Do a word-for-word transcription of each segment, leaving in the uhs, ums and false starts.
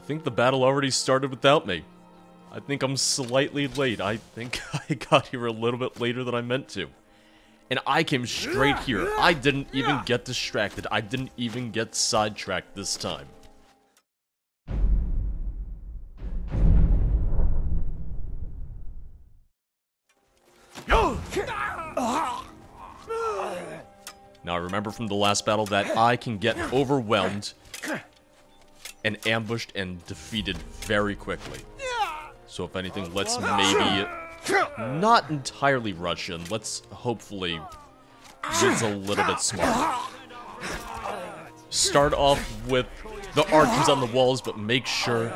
think the battle already started without me. I think I'm slightly late. I think I got here a little bit later than I meant to. And I came straight here. I didn't even get distracted. I didn't even get sidetracked this time. Now I remember from the last battle that I can get overwhelmed and ambushed and defeated very quickly. So if anything, let's maybe not entirely rush in. Let's hopefully get a little bit smart. Start off with the archers on the walls, but make sure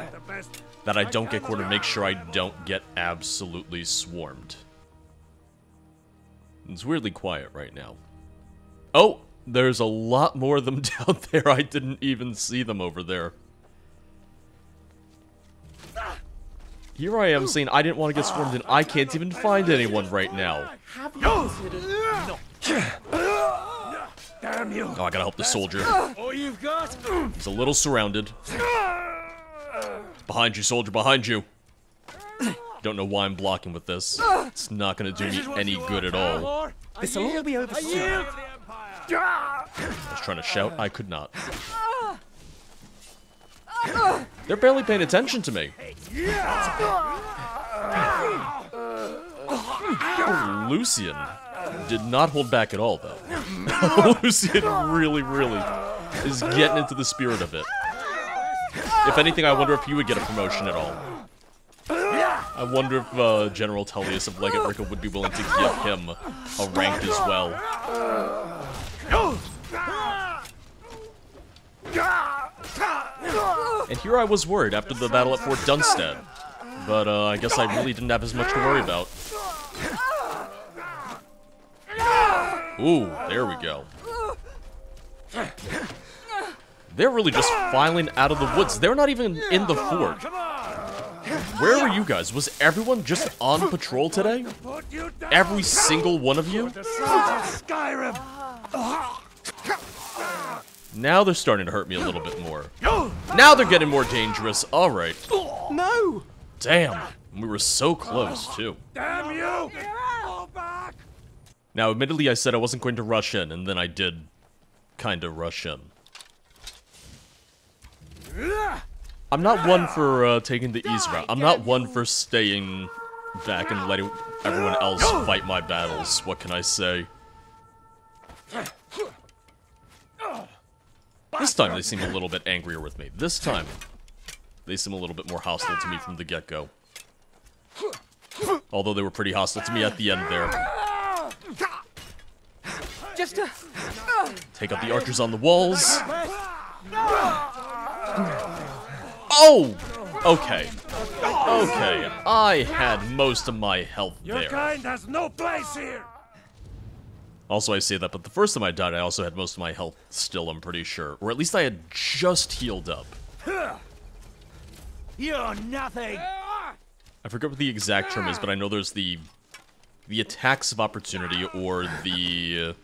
that I don't get cornered. Make sure I don't get absolutely swarmed. It's weirdly quiet right now. Oh, there's a lot more of them down there. I didn't even see them over there. Here I am saying I didn't want to get swarmed, and I can't even find anyone right now. Oh, I gotta help the soldier. He's a little surrounded. Behind you, soldier, behind you. Don't know why I'm blocking with this. It's not gonna do me any good at all. This will all be over soon. I was trying to shout, I could not. They're barely paying attention to me. Oh, Lucian did not hold back at all, though. Lucian really, really is getting into the spirit of it. If anything, I wonder if he would get a promotion at all. I wonder if uh, General Tullius of Legate Rikka would be willing to give him a rank as well. And here I was worried after the battle at Fort Dunstan, but uh, I guess I really didn't have as much to worry about. Ooh, there we go. They're really just filing out of the woods. They're not even in the fort. Where were you guys? Was everyone just on patrol today? Every single one of you? Now they're starting to hurt me a little bit more. Now they're getting more dangerous. All right. No. Damn. We were so close, too. Damn you! Now, admittedly, I said I wasn't going to rush in, and then I did kind of rush in. I'm not one for uh, taking the easy route. I'm not one for staying back and letting everyone else fight my battles. What can I say? This time they seem a little bit angrier with me. This time they seem a little bit more hostile to me from the get-go. Although they were pretty hostile to me at the end there. Just take out the archers on the walls. Oh! Okay. Okay. I had most of my health there. Your kind has no place here. Also, I say that, but the first time I died, I also had most of my health still, I'm pretty sure. Or at least I had just healed up. You're nothing! I forget what the exact term is, but I know there's the... the attacks of opportunity, or the...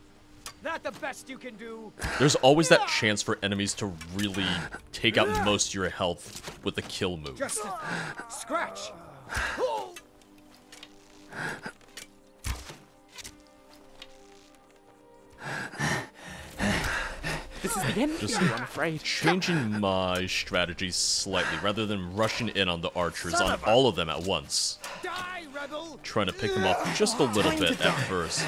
Not the best you can do. There's always that chance for enemies to really take out most of your health with a kill move. Just scratch! This is the end here, I'm afraid. Changing my strategy slightly, rather than rushing in on the archers, on all of them at once. Die, rebel. Trying to pick them off just a little Time bit at first.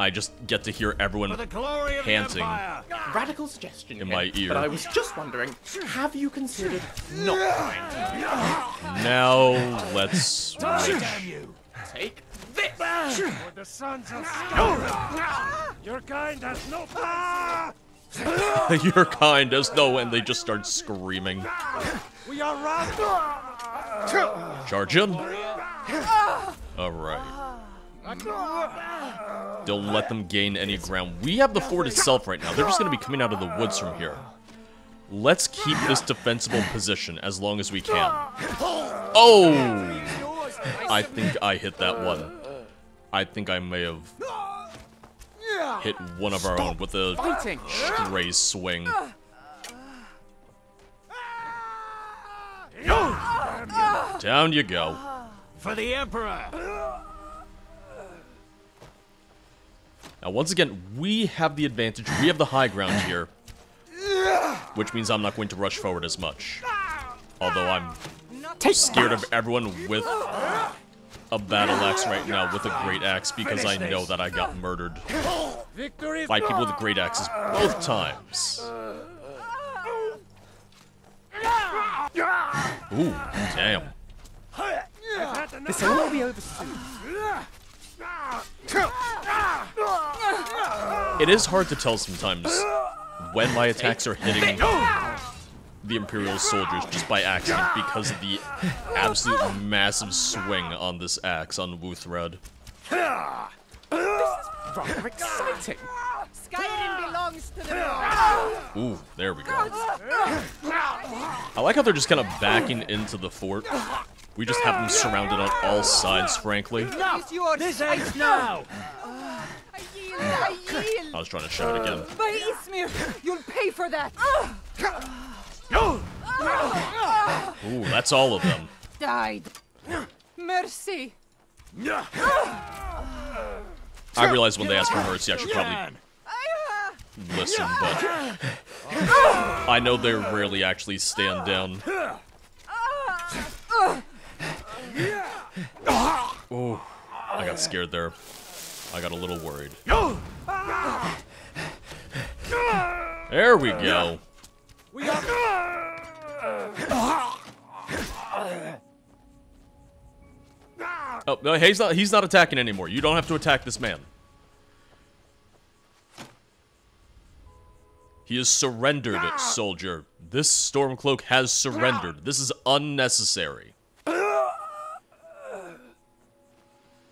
I just get to hear everyone panting Radical suggestion in again, my ear. But I was just wondering, have you considered not finding you? Now let's switch. Take this! For the sons of Skyrim. Your kind has no place. Your kind has no end. They just start screaming. We are robbed. Charge in. All right. Don't let them gain any ground. We have the fort itself right now. They're just going to be coming out of the woods from here. Let's keep this defensible position as long as we can. Oh! I think I hit that one. I think I may have... hit one of our own with a fighting. stray swing. Uh, uh, Down you go. For the Emperor! Now, once again, we have the advantage. We have the high ground here. Which means I'm not going to rush forward as much. Although I'm scared of everyone with a battle axe right now with a great axe because I know that I got murdered by people with great axes both times. Ooh, damn. This will be over soon. It is hard to tell sometimes when my attacks are hitting the Imperial soldiers just by accident because of the absolute massive swing on this axe on Wuthrad. This is rather exciting. Skyrim belongs to the Ooh, there we go. I like how they're just kind of backing into the fort. We just have them surrounded on all sides, frankly. Enough! This ends now! I yield, I yield! I was trying to shout again. By Ismir, you'll pay for that! Ooh, that's all of them. Died. Mercy. I realized when they asked for mercy, I should probably listen, but I know they rarely actually stand down. Ooh, I got scared there. I got a little worried. There we go. We got Oh, no, he's not he's not attacking anymore. You don't have to attack this man. He is surrendered, soldier. This Stormcloak has surrendered. This is unnecessary.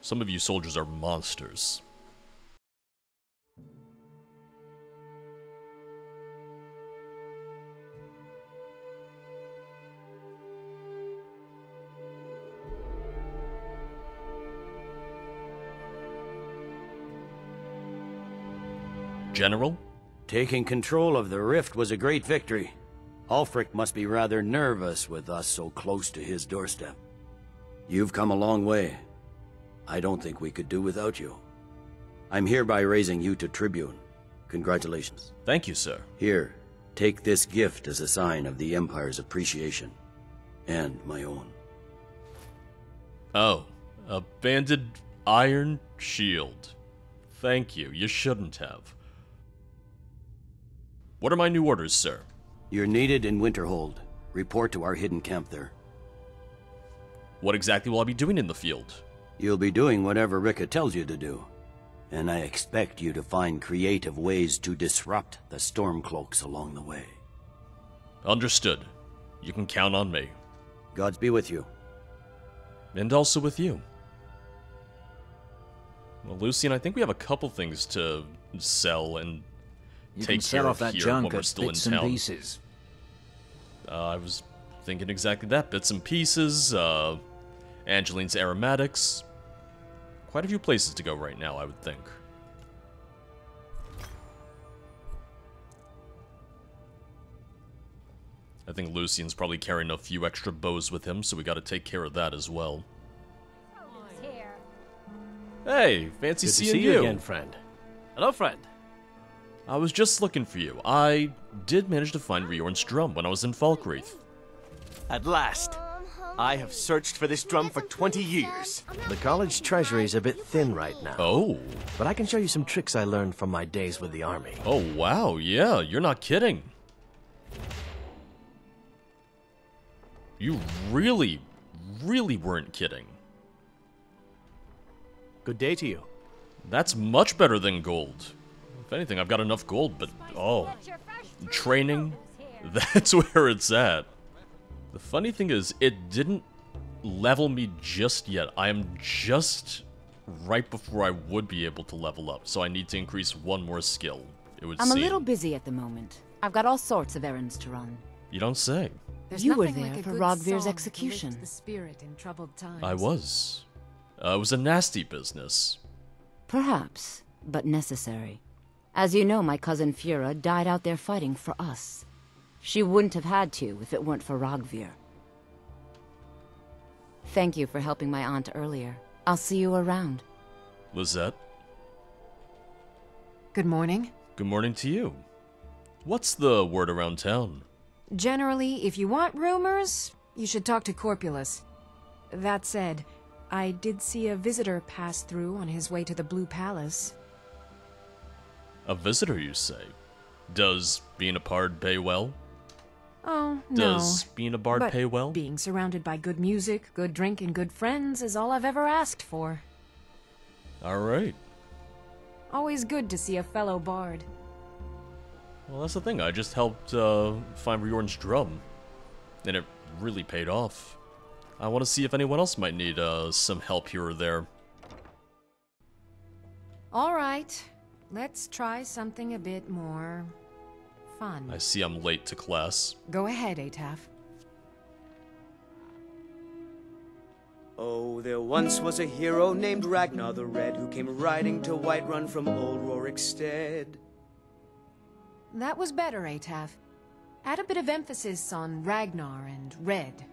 Some of you soldiers are monsters. General? Taking control of the Rift was a great victory. Ulfric must be rather nervous with us so close to his doorstep. You've come a long way. I don't think we could do without you. I'm hereby raising you to Tribune. Congratulations. Thank you, sir. Here, take this gift as a sign of the Empire's appreciation. And my own. Oh, a banded iron shield. Thank you. You shouldn't have. What are my new orders, sir? You're needed in Winterhold. Report to our hidden camp there. What exactly will I be doing in the field? You'll be doing whatever Rikka tells you to do, and I expect you to find creative ways to disrupt the Stormcloaks along the way. Understood. You can count on me. Gods be with you. And also with you. Well, Lucian, I think we have a couple things to sell and you take can care sell off of that here when we're still in town. Pieces. Uh, I was thinking exactly that. Bits and pieces, uh, Angeline's aromatics. Quite a few places to go right now, I would think. I think Lucian's probably carrying a few extra bows with him, so we gotta take care of that as well. Hey, fancy Good seeing to see you. you again, friend. Hello, friend. I was just looking for you. I did manage to find Riorn's drum when I was in Falkreath. At last. I have searched for this drum for twenty years. The college treasury is a bit thin right now. Oh. But I can show you some tricks I learned from my days with the army. Oh, wow. Yeah, you're not kidding. You really, really weren't kidding. Good day to you. That's much better than gold. If anything, I've got enough gold, but oh. Training, that's where it's at. The funny thing is, it didn't level me just yet. I am just right before I would be able to level up, so I need to increase one more skill. It would I'm seem. a little busy at the moment. I've got all sorts of errands to run. You don't say. There's you were there like for Rogvir's execution. The spirit in troubled times. I was. Uh, it was a nasty business. Perhaps, but necessary. As you know, my cousin Fiora died out there fighting for us. She wouldn't have had to if it weren't for Rogvir. Thank you for helping my aunt earlier. I'll see you around. Lizette? Good morning. Good morning to you. What's the word around town? Generally, if you want rumors, you should talk to Corpulus. That said, I did see a visitor pass through on his way to the Blue Palace. A visitor, you say? Does being a bard pay well? Oh, no. Does being a bard but pay well? Being surrounded by good music, good drink, and good friends is all I've ever asked for. All right. Always good to see a fellow bard. Well, that's the thing. I just helped uh, find Riorn's drum, and it really paid off. I want to see if anyone else might need uh, some help here or there. All right. Let's try something a bit more fun. I see I'm late to class. Go ahead, Ataf. Oh, there once was a hero named Ragnar the Red who came riding to Whiterun from old Rorikstead. That was better, Ataf. Add a bit of emphasis on Ragnar and Red.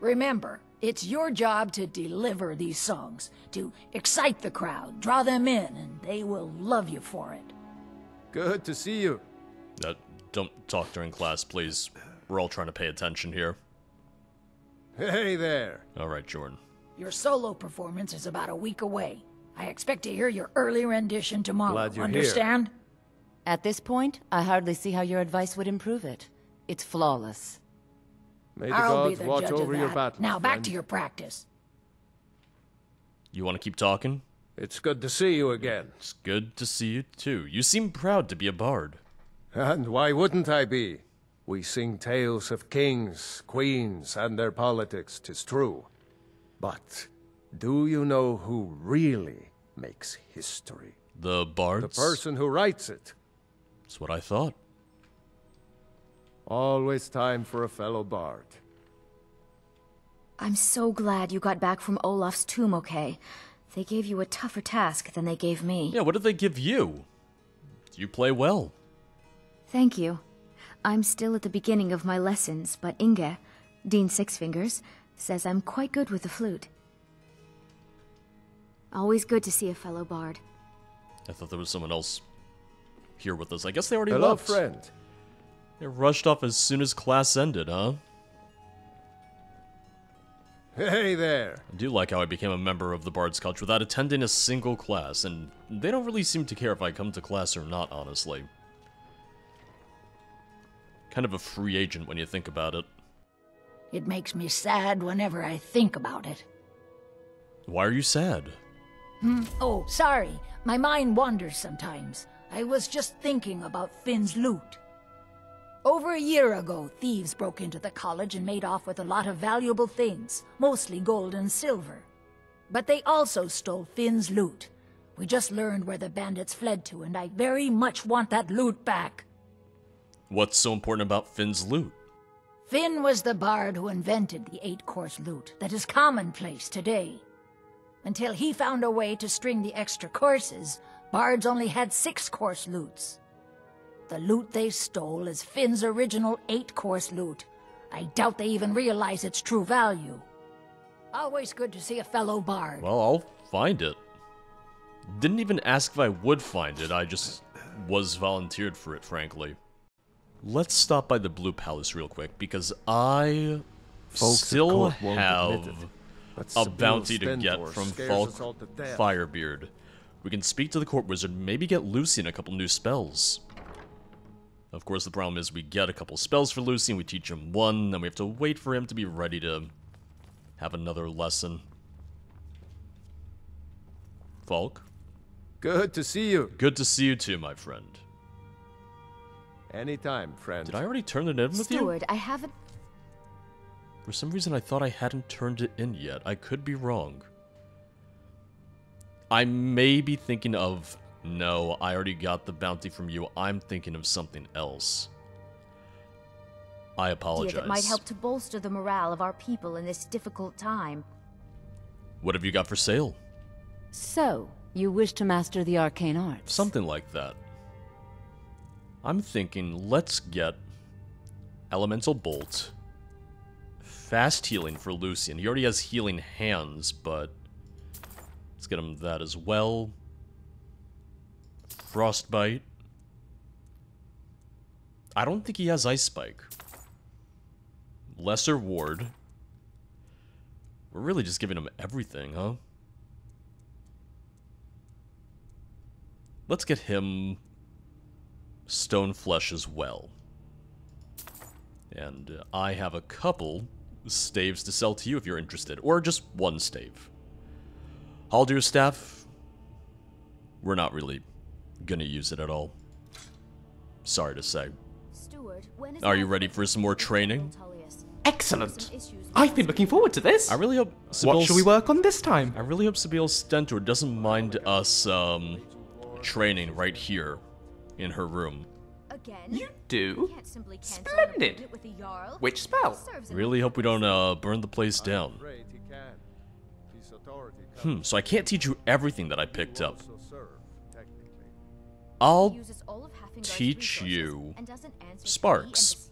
Remember, it's your job to deliver these songs, to excite the crowd, draw them in, and they will love you for it. Good to see you. Uh, don't talk during class, please. We're all trying to pay attention here. Hey there. All right, Jordan. Your solo performance is about a week away. I expect to hear your early rendition tomorrow. Glad you're Understand? Here. At this point, I hardly see how your advice would improve it. It's flawless. May the I'll gods be the watch judge over of that. Your battles, now back friend. To your practice. You want to keep talking? It's good to see you again. It's good to see you too. You seem proud to be a bard. And why wouldn't I be? We sing tales of kings, queens, and their politics, 'tis true. But do you know who really makes history? The bards? The person who writes it. That's what I thought. Always time for a fellow bard. I'm so glad you got back from Olaf's tomb okay. They gave you a tougher task than they gave me. Yeah, what did they give you? You play well. Thank you. I'm still at the beginning of my lessons, but Inge, Dean Sixfingers, says I'm quite good with the flute. Always good to see a fellow bard. I thought there was someone else here with us. I guess they already left. Hello, friend. It rushed off as soon as class ended, huh? Hey there! I do like how I became a member of the Bard's College without attending a single class, and they don't really seem to care if I come to class or not, honestly. Kind of a free agent when you think about it. It makes me sad whenever I think about it. Why are you sad? Hmm. Oh, sorry. My mind wanders sometimes. I was just thinking about Finn's lute. Over a year ago, thieves broke into the college and made off with a lot of valuable things, mostly gold and silver. But they also stole Finn's lute. We just learned where the bandits fled to, and I very much want that lute back. What's so important about Finn's lute? Finn was the bard who invented the eight-course lute that is commonplace today. Until he found a way to string the extra courses, bards only had six-course lutes. The lute they stole is Finn's original eight-course lute. I doubt they even realize its true value. Always good to see a fellow bard. Well, I'll find it. Didn't even ask if I would find it, I just was volunteered for it, frankly. Let's stop by the Blue Palace real quick, because I Folks still have it, a bounty to get from Falk Firebeard. We can speak to the court wizard, maybe get Lucian a couple new spells. Of course, the problem is we get a couple spells for Lucian, we teach him one, then we have to wait for him to be ready to have another lesson. Falk? Good to see you. Good to see you too, my friend. Anytime, friend. Did I already turn it in with you? Steward, I haven't... For some reason, I thought I hadn't turned it in yet. I could be wrong. I may be thinking of... No, I already got the bounty from you. I'm thinking of something else. I apologize. It might help to bolster the morale of our people in this difficult time. What have you got for sale? So, You wish to master the arcane arts? Something like that. I'm thinking let's get Elemental Bolt. Fast healing for Lucian. He already has healing hands, but let's get him that as well. Frostbite. I don't think he has Ice Spike. Lesser Ward. We're really just giving him everything, huh? Let's get him Stone Flesh as well. And uh, I have a couple staves to sell to you if you're interested, or just one stave. Haldir's Staff, we're not really gonna use it at all. Sorry to say. Steward, when is Are you ready for some more training? Excellent! I've been looking forward to this! I really hope Sibyl's, what should we work on this time? I really hope Sibyl Stentor doesn't mind us um, training right here in her room. You do? Splendid! Which spell? Really hope we don't uh, burn the place down. Hmm, so I can't teach you everything that I picked up. I'll teach you Sparks.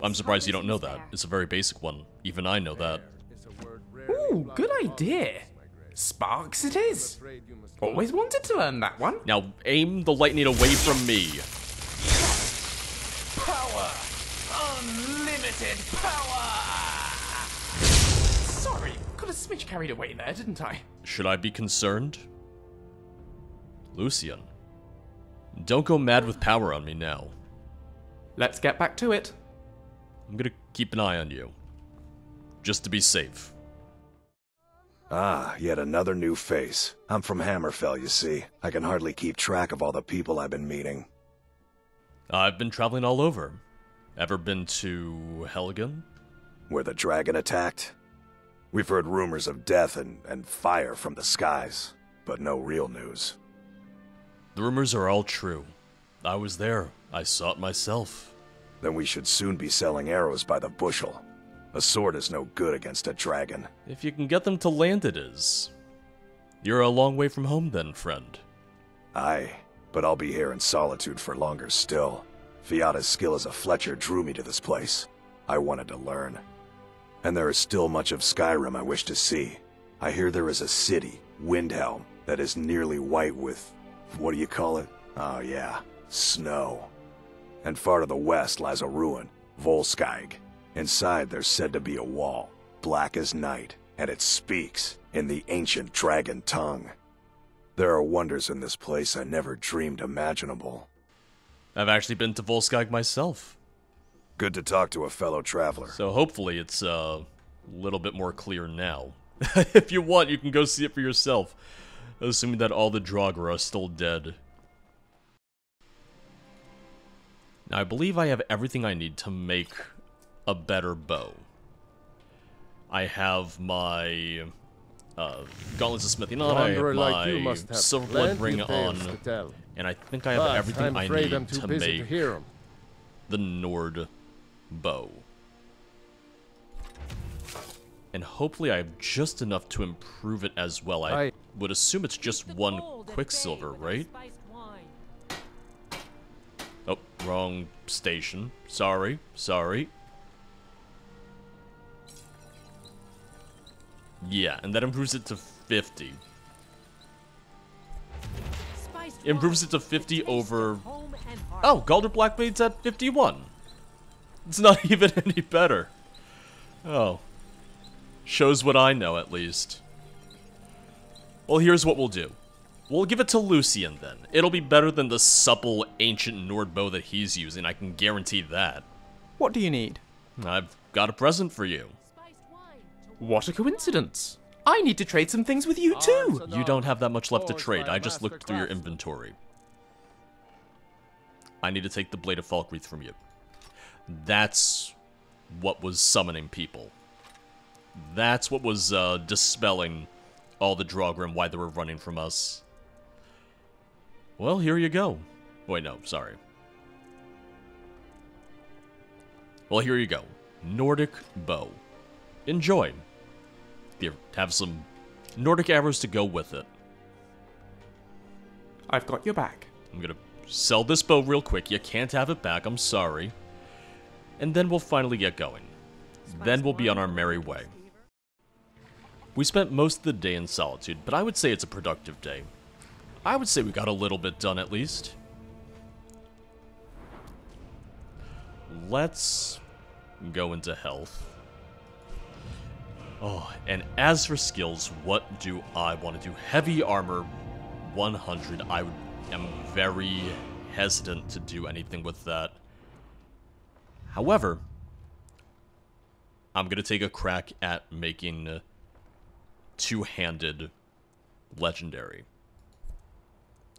I'm surprised you don't know that. It's a very basic one. Even I know that. Ooh, good idea. Sparks it is. Always wanted to learn that one. Now aim the lightning away from me. Power! Unlimited power! Sorry, got a smidge carried away there, didn't I? Should I be concerned? Lucian, don't go mad with power on me now. Let's get back to it. I'm gonna keep an eye on you, just to be safe. Ah, yet another new face. I'm from Hammerfell, you see. I can hardly keep track of all the people I've been meeting. I've been traveling all over. Ever been to Helgen? Where the dragon attacked? We've heard rumors of death and, and fire from the skies, but no real news. The rumors are all true. I was there. I saw it myself. Then we should soon be selling arrows by the bushel. A sword is no good against a dragon. If you can get them to land, it is. You're a long way from home then, friend. Aye. But I'll be here in solitude for longer still. Fiata's skill as a Fletcher drew me to this place. I wanted to learn. And there is still much of Skyrim I wish to see. I hear there is a city, Windhelm, that is nearly white with... what do you call it? Oh yeah, snow. And far to the west lies a ruin, Volskeig. Inside there's said to be a wall, black as night, and it speaks in the ancient dragon tongue. There are wonders in this place I never dreamed imaginable. I've actually been to Volskeig myself. Good to talk to a fellow traveler. So hopefully it's uh, a little bit more clear now. If you want, you can go see it for yourself. Assuming that all the Draugr are still dead. Now I believe I have everything I need to make a better bow. I have my... Uh, Gauntlets of Smithing on, I have like my Silverblood Ring on, and I think I have but everything I need to make to the Nord bow. And hopefully I have just enough to improve it as well. I, I would assume it's just one Quicksilver, right? Oh, wrong station. Sorry, sorry. Yeah, and that improves it to fifty. Improves it to fifty over... Oh, Galder Blackblade's at fifty-one. It's not even any better. Oh. Shows what I know, at least. Well, here's what we'll do. We'll give it to Lucian, then. It'll be better than the supple, ancient Nord bow that he's using. I can guarantee that. What do you need? I've got a present for you. What a coincidence! I need to trade some things with you too! You don't have that much left to trade, I just looked through your inventory. I need to take the Blade of Falkreath from you. That's what was summoning people. That's what was uh, dispelling all the Draugr and why they were running from us. Well, here you go. Wait, no, sorry. Well, here you go. Nordic Bow. Enjoy. Have some Nordic arrows to go with it. I've got your back. I'm gonna sell this bow real quick. You can't have it back, I'm sorry. And then we'll finally get going. Then we'll be on our merry way. We spent most of the day in solitude, but I would say it's a productive day. I would say we got a little bit done at least. Let's go into health. Oh, and as for skills, what do I want to do? Heavy armor one hundred. I am very hesitant to do anything with that. However, I'm going to take a crack at making two-handed legendary.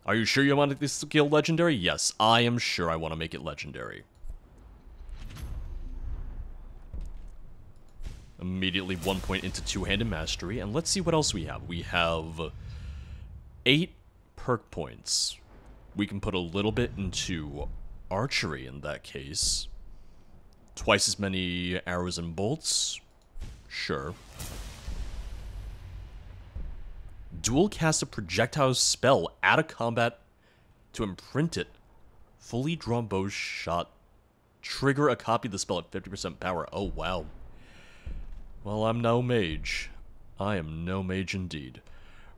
Are you sure you want to make this skill legendary? Yes, I am sure I want to make it legendary. Immediately one point into two-handed mastery, and let's see what else we have. We have eight perk points. We can put a little bit into archery in that case. Twice as many arrows and bolts. Sure. Dual cast a projectile spell out of combat to imprint it. Fully drawn bow shot. Trigger a copy of the spell at fifty percent power. Oh, wow. Well, I'm no mage. I am no mage indeed.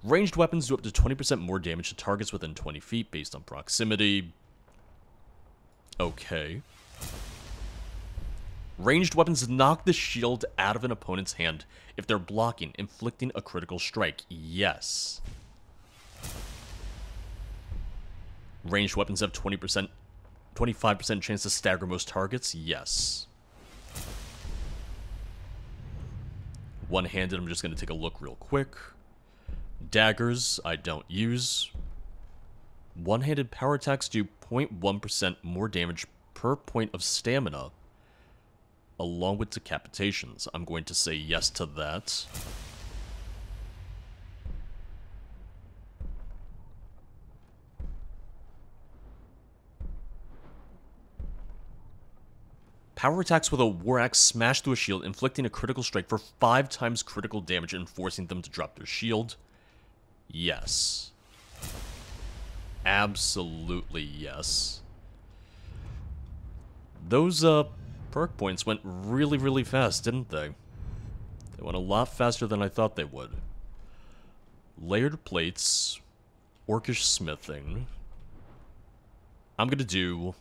Ranged weapons do up to twenty percent more damage to targets within twenty feet based on proximity. Okay. Ranged weapons knock the shield out of an opponent's hand if they're blocking, inflicting a critical strike. Yes. Ranged weapons have twenty percent, twenty-five percent chance to stagger most targets. Yes. One-handed, I'm just going to take a look real quick. Daggers, I don't use. One-handed power attacks do zero point one percent more damage per point of stamina, along with decapitations. I'm going to say yes to that. Power attacks with a war axe smash through a shield, inflicting a critical strike for five times critical damage and forcing them to drop their shield. Yes. Absolutely yes. Those, uh... perk points went really, really fast, didn't they? They went a lot faster than I thought they would. Layered plates. Orcish smithing. I'm gonna do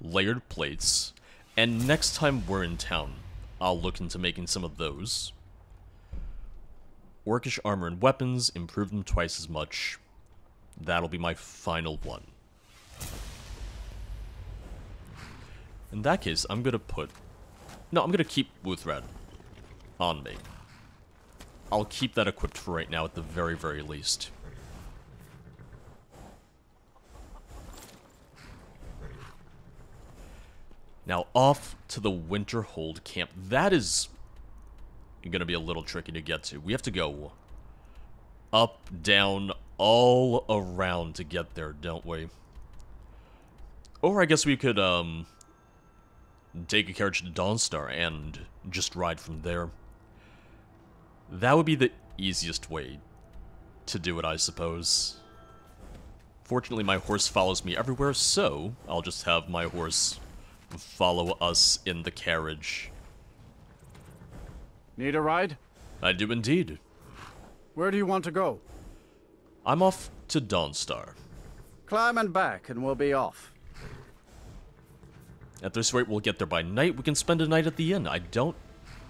layered plates. And next time we're in town, I'll look into making some of those. Orcish armor and weapons. Improve them twice as much. That'll be my final one. In that case, I'm going to put... No, I'm going to keep Wuthrad on me. I'll keep that equipped for right now at the very, very least. Now, off to the Winterhold camp. That is going to be a little tricky to get to. We have to go up, down, all around to get there, don't we? Or I guess we could, um... take a carriage to Dawnstar and just ride from there. That would be the easiest way to do it, I suppose. Fortunately, my horse follows me everywhere, so I'll just have my horse follow us in the carriage. Need a ride? I do indeed. Where do you want to go? I'm off to Dawnstar. Climb and back, and we'll be off. At this rate, we'll get there by night. We can spend a night at the inn. I don't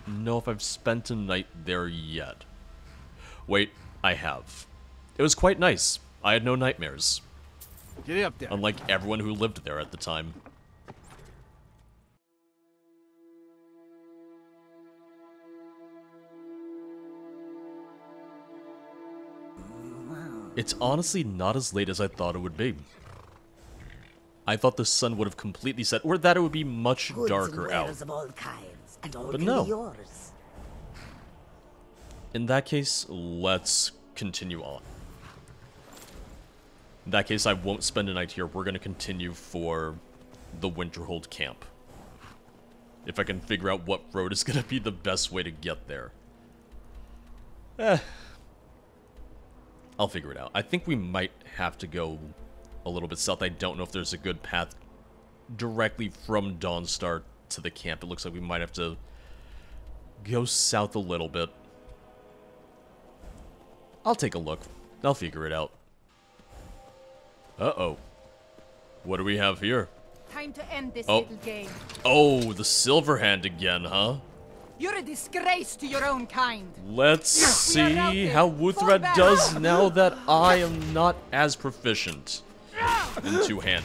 know if I've spent a night there yet. Wait, I have. It was quite nice. I had no nightmares. Get up there. Unlike everyone who lived there at the time. It's honestly not as late as I thought it would be. I thought the sun would have completely set, or that it would be much darker out. But no. In that case, let's continue on. In that case, I won't spend a night here. We're going to continue for the Winterhold camp. If I can figure out what road is going to be the best way to get there. Eh. I'll figure it out. I think we might have to go a little bit south. I don't know if there's a good path directly from Dawnstar to the camp. It looks like we might have to go south a little bit. I'll take a look. I'll figure it out. Uh-oh. What do we have here? Time to end this oh. little game. Oh, the silver hand again, huh? You're a disgrace to your own kind. Let's see how Wuthrad does now that I am not as proficient in two-handed.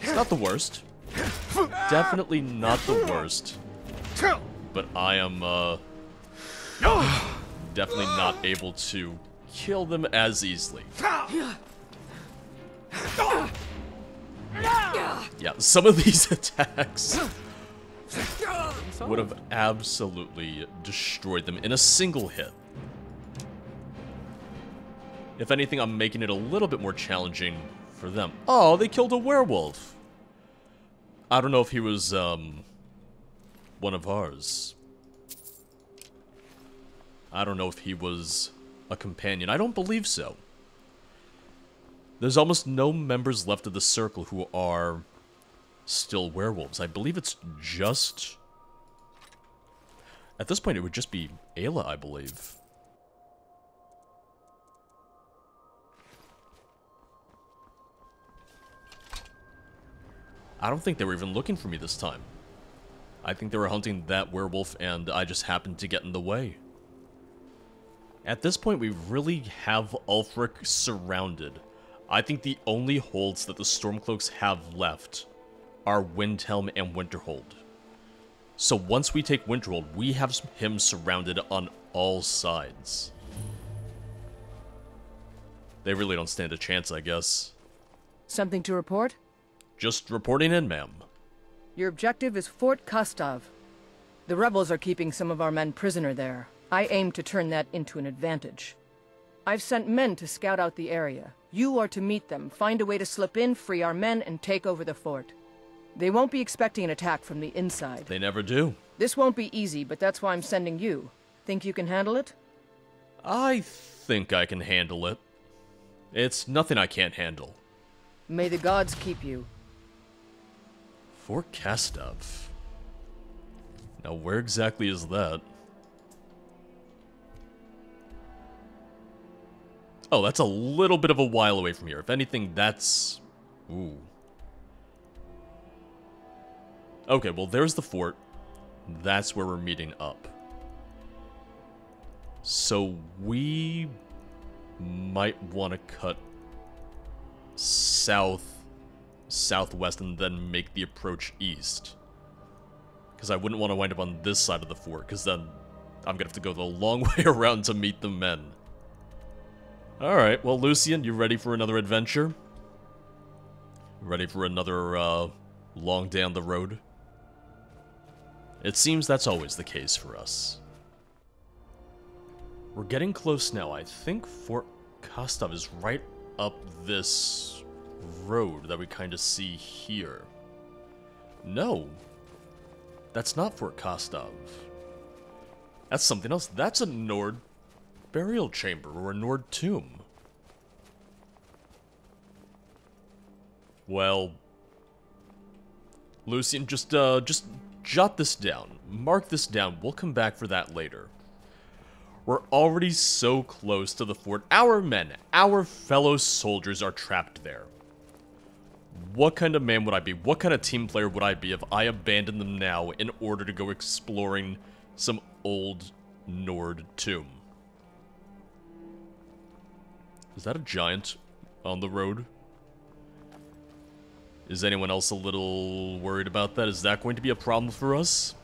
It's not the worst. Definitely not the worst. But I am uh, definitely not able to kill them as easily. Yeah, some of these attacks would have absolutely destroyed them in a single hit. If anything, I'm making it a little bit more challenging for them. Oh, they killed a werewolf. I don't know if he was um, one of ours. I don't know if he was a companion. I don't believe so. There's almost no members left of the circle who are still werewolves. I believe it's just... At this point, it would just be Ayla, I believe. I don't think they were even looking for me this time. I think they were hunting that werewolf, and I just happened to get in the way. At this point, we really have Ulfric surrounded. I think the only holds that the Stormcloaks have left are Windhelm and Winterhold. So once we take Winterhold, we have him surrounded on all sides. They really don't stand a chance, I guess. Something to report? Just reporting in, ma'am. Your objective is Fort Kostov. The rebels are keeping some of our men prisoner there. I aim to turn that into an advantage. I've sent men to scout out the area. You are to meet them, find a way to slip in, free our men, and take over the fort. They won't be expecting an attack from the inside. They never do. This won't be easy, but that's why I'm sending you. Think you can handle it? I think I can handle it. It's nothing I can't handle. May the gods keep you. Fort Kostov. Now where exactly is that? Oh, that's a little bit of a while away from here. If anything, that's... Ooh. Okay, well, there's the fort. That's where we're meeting up. So we might want to cut south, southwest, and then make the approach east. Because I wouldn't want to wind up on this side of the fort, because then I'm going to have to go the long way around to meet the men. Alright, well, Lucian, you ready for another adventure? Ready for another, uh, long day on the road? It seems that's always the case for us. We're getting close now. I think Fort Kostov is right up this road that we kind of see here. No. That's not Fort Kostov. That's something else. That's a Nord... burial chamber or a Nord tomb. Well, Lucian, just uh, just jot this down. Mark this down. We'll come back for that later. We're already so close to the fort. Our men, our fellow soldiers are trapped there. What kind of man would I be? What kind of team player would I be if I abandoned them now in order to go exploring some old Nord tomb? Is that a giant on the road? Is anyone else a little worried about that? Is that going to be a problem for us?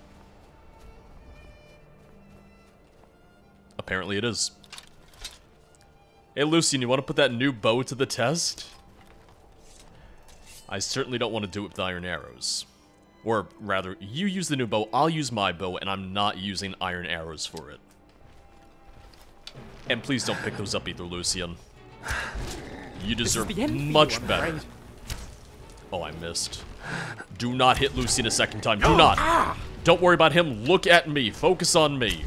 Apparently it is. Hey, Lucian, you want to put that new bow to the test? I certainly don't want to do it with iron arrows. Or rather, you use the new bow, I'll use my bow, and I'm not using iron arrows for it. And please don't pick those up either, Lucian. You deserve much better. Oh, I missed. Do not hit Lucian a second time. Do not. Don't worry about him. Look at me. Focus on me.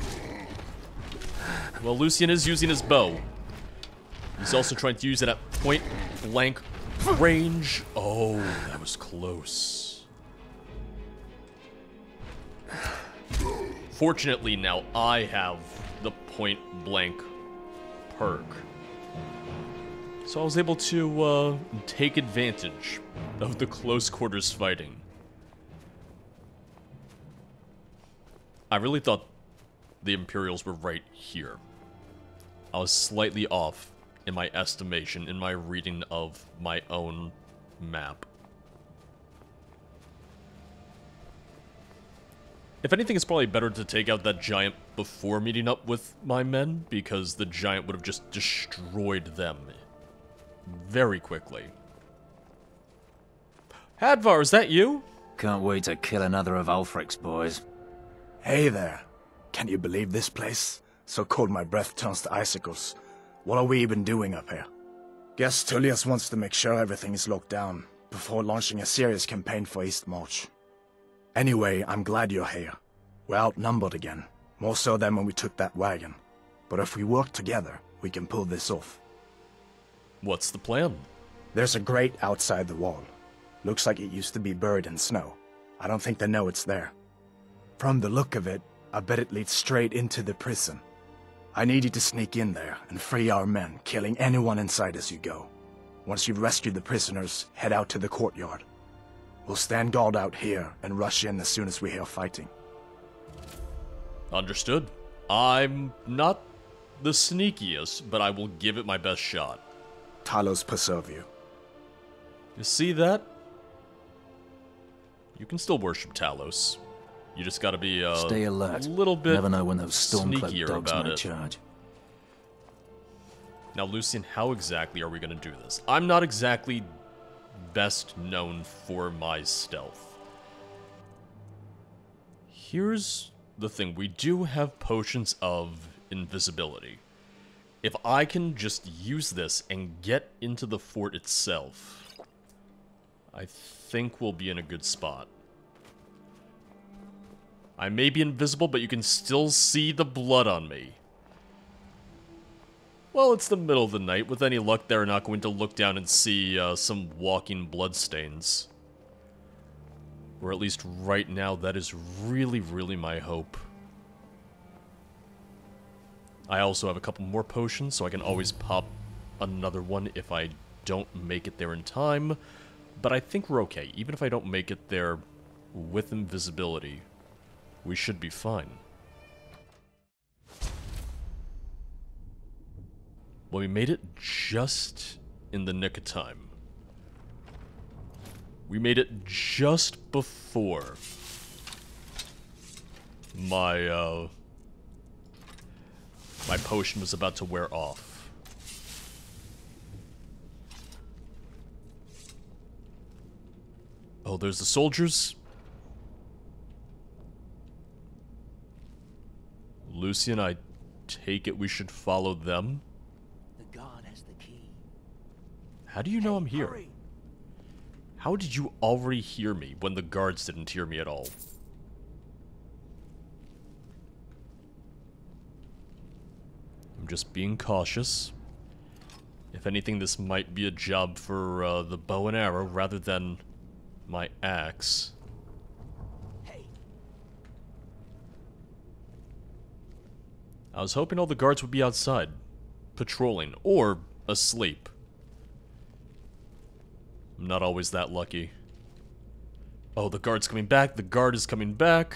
Well, Lucian is using his bow. He's also trying to use it at point blank range. Oh, that was close. Fortunately, now I have the point blank perk. So I was able to uh, take advantage of the close quarters fighting. I really thought the Imperials were right here. I was slightly off in my estimation, in my reading of my own map. If anything, it's probably better to take out that giant before meeting up with my men, because the giant would have just destroyed them very quickly. Hadvar, is that you? Can't wait to kill another of Ulfric's boys. Hey there. Can you believe this place? So cold my breath turns to icicles. What are we even doing up here? Guess Tullius wants to make sure everything is locked down before launching a serious campaign for East March. Anyway, I'm glad you're here. We're outnumbered again, more so than when we took that wagon. But if we work together, we can pull this off. What's the plan? There's a grate outside the wall. Looks like it used to be buried in snow. I don't think they know it's there. From the look of it, I bet it leads straight into the prison. I need you to sneak in there and free our men, killing anyone inside as you go. Once you've rescued the prisoners, head out to the courtyard. We'll stand guard out here and rush in as soon as we hear fighting. Understood. I'm not the sneakiest, but I will give it my best shot. Talos preserve you. You see that? You can still worship Talos. You just gotta be uh, Stay alert. a little bit Never know when those sneakier dogs about it. Charge. Now, Lucian, how exactly are we gonna do this? I'm not exactly best known for my stealth. Here's the thing. We do have potions of invisibility. If I can just use this and get into the fort itself, I think we'll be in a good spot. I may be invisible, but you can still see the blood on me. Well, it's the middle of the night. With any luck, they're not going to look down and see uh, some walking bloodstains. Or at least right now, that is really, really my hope. I also have a couple more potions, so I can always pop another one if I don't make it there in time. But I think we're okay. Even if I don't make it there with invisibility, we should be fine. Well, we made it just in the nick of time. We made it just before my, uh, my potion was about to wear off. Oh, there's the soldiers. Lucian, I take it we should follow them? The guard has the key. How do you know hey, I'm here? Hurry. How did you already hear me when the guards didn't hear me at all? I'm just being cautious. If anything, this might be a job for uh, the bow and arrow rather than my axe. I was hoping all the guards would be outside, patrolling, or asleep. I'm not always that lucky. Oh, the guard's coming back. The guard is coming back.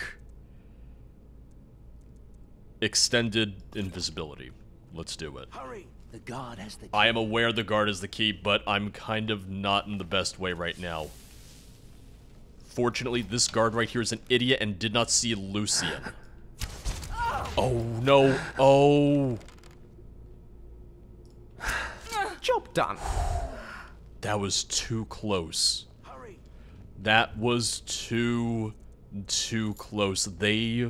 Extended invisibility. Let's do it. Hurry. The guard has the key. I am aware the guard is the key, but I'm kind of not in the best way right now. Fortunately, this guard right here is an idiot and did not see Lucian. Oh, no. Oh. Job done. That was too close. Hurry. That was too, too close. They,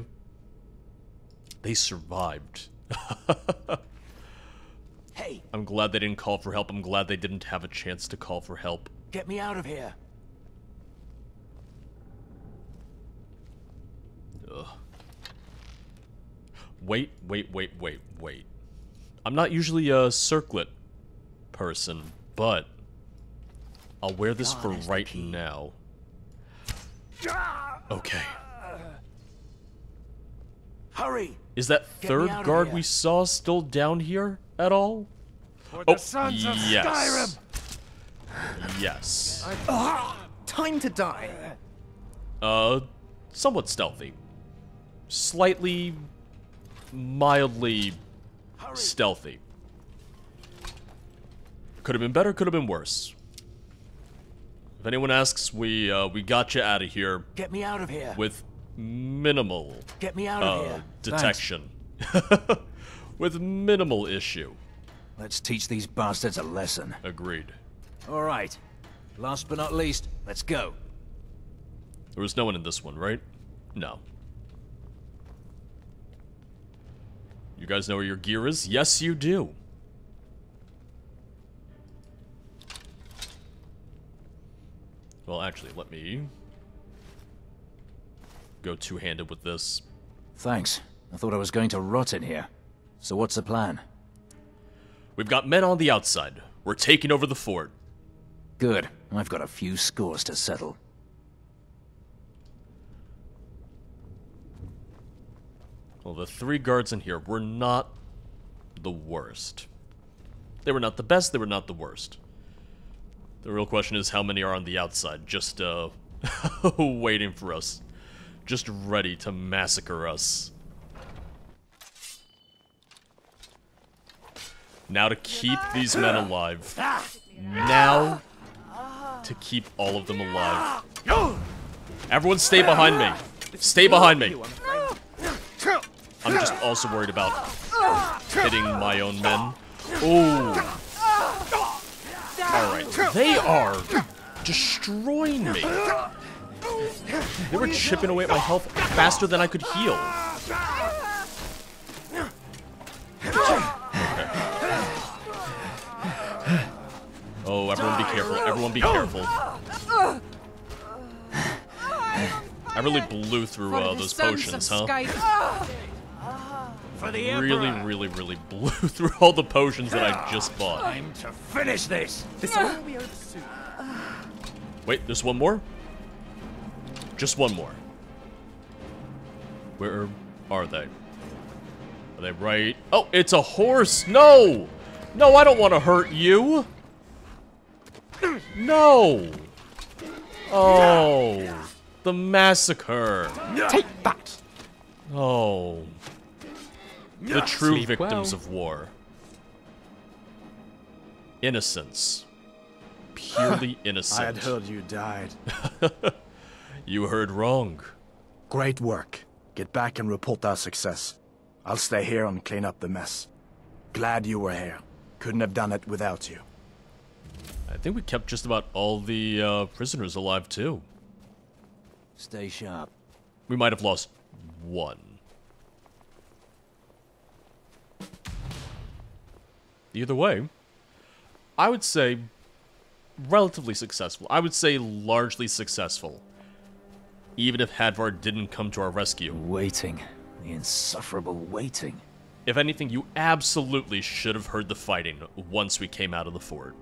they survived. Hey. I'm glad they didn't call for help. I'm glad they didn't have a chance to call for help. Get me out of here. Ugh. Wait, wait, wait, wait, wait. I'm not usually a circlet person, but I'll wear this for right now. Okay. Hurry! Is that third guard we saw still down here at all? For oh, the sons of yes. Skyrim. Yes. Uh, time to die. Uh, somewhat stealthy. Slightly, mildly Hurry. stealthy. Could have been better, could have been worse. If anyone asks, we uh, we got you out of here. Get me out of here. With minimal Get me out of uh, here. detection. With minimal issue. Let's teach these bastards a lesson. Agreed. All right. Last but not least, let's go. There was no one in this one, right? No. You guys know where your gear is? Yes, you do. Well, actually, let me go two-handed with this. Thanks. I thought I was going to rot in here. So what's the plan? We've got men on the outside. We're taking over the fort. Good. I've got a few scores to settle. Well, the three guards in here were not the worst. They were not the best, they were not the worst. The real question is how many are on the outside, just, uh, waiting for us. Just ready to massacre us. Now to keep these men alive. Now to keep all of them alive. Everyone stay behind me. Stay behind me. I'm just also worried about hitting my own men. Ooh. Alright, they are destroying me. They were chipping away at my health faster than I could heal. Okay. Oh, everyone be careful. Everyone be careful. I really blew through uh, those potions, huh? Really, really, really blew through all the potions that I just bought. Time to finish this. This will be over soon. Wait, there's one more? Just one more. Where are they? Are they right? Oh, it's a horse! No! No, I don't want to hurt you! No! Oh, the massacre. Take that! Oh. The true Sleep victims well. of war. Innocence. Purely innocent. I had heard you died. You heard wrong. Great work. Get back and report our success. I'll stay here and clean up the mess. Glad you were here. Couldn't have done it without you. I think we kept just about all the uh, prisoners alive too. Stay sharp. We might have lost one. Either way, I would say relatively successful. I would say largely successful. Even if Hadvar didn't come to our rescue. Waiting. The insufferable waiting. If anything, you absolutely should have heard the fighting once we came out of the fort.